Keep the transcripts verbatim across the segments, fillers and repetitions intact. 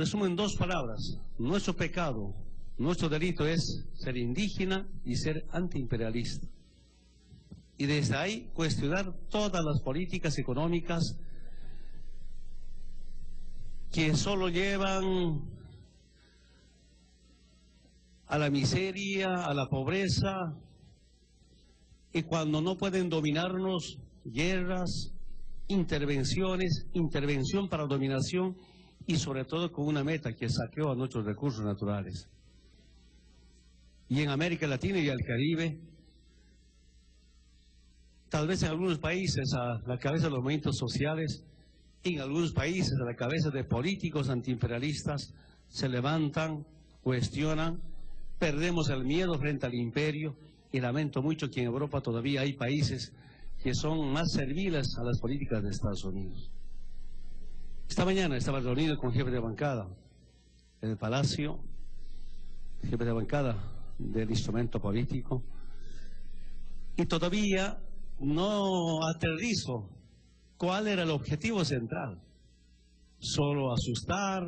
resumo en dos palabras: nuestro pecado, nuestro delito es ser indígena y ser antiimperialista. Y desde ahí cuestionar todas las políticas económicas que solo llevan a la miseria, a la pobreza, y cuando no pueden dominarnos, guerras, intervenciones, intervención para dominación, y sobre todo con una meta que saqueó a nuestros recursos naturales. Y en América Latina y el Caribe, tal vez en algunos países a la cabeza de los movimientos sociales, en algunos países a la cabeza de políticos antiimperialistas, se levantan, cuestionan, perdemos el miedo frente al imperio, y lamento mucho que en Europa todavía hay países que son más serviles a las políticas de Estados Unidos. Esta mañana estaba reunido con jefe de bancada en el Palacio, jefe de bancada del instrumento político, y todavía no aterrizo cuál era el objetivo central. Solo asustar,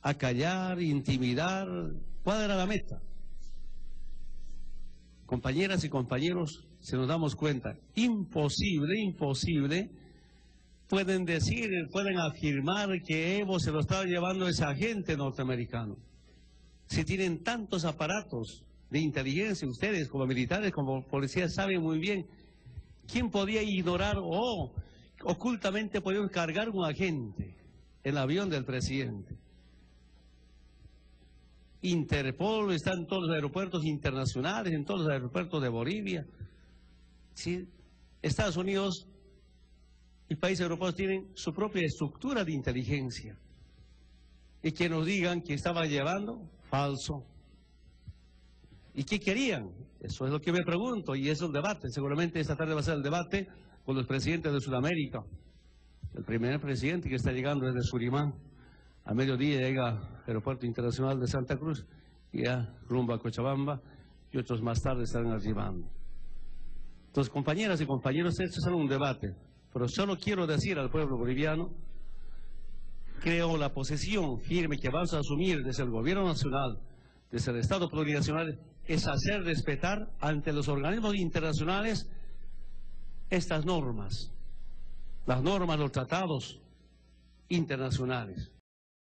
acallar, intimidar, ¿cuál era la meta? Compañeras y compañeros, si nos damos cuenta, imposible, imposible, pueden decir, pueden afirmar que Evo se lo estaba llevando a ese agente norteamericano. Si tienen tantos aparatos de inteligencia, ustedes como militares, como policías, saben muy bien quién podía ignorar o ocultamente podía cargar un agente, el avión del presidente. Interpol está en todos los aeropuertos internacionales, en todos los aeropuertos de Bolivia. Sí, Estados Unidos y países europeos tienen su propia estructura de inteligencia. Y que nos digan que estaba llevando, falso. ¿Y qué querían? Eso es lo que me pregunto, y es el debate. Seguramente esta tarde va a ser el debate con los presidentes de Sudamérica. El primer presidente que está llegando es de Surimán. A mediodía llega al aeropuerto internacional de Santa Cruz, y ya rumbo a Cochabamba, y otros más tarde estarán arribando. Entonces, compañeras y compañeros, esto es un debate. Pero solo quiero decir al pueblo boliviano, creo la posesión firme que vamos a asumir desde el gobierno nacional, desde el Estado plurinacional, es hacer respetar ante los organismos internacionales estas normas, las normas, los tratados internacionales.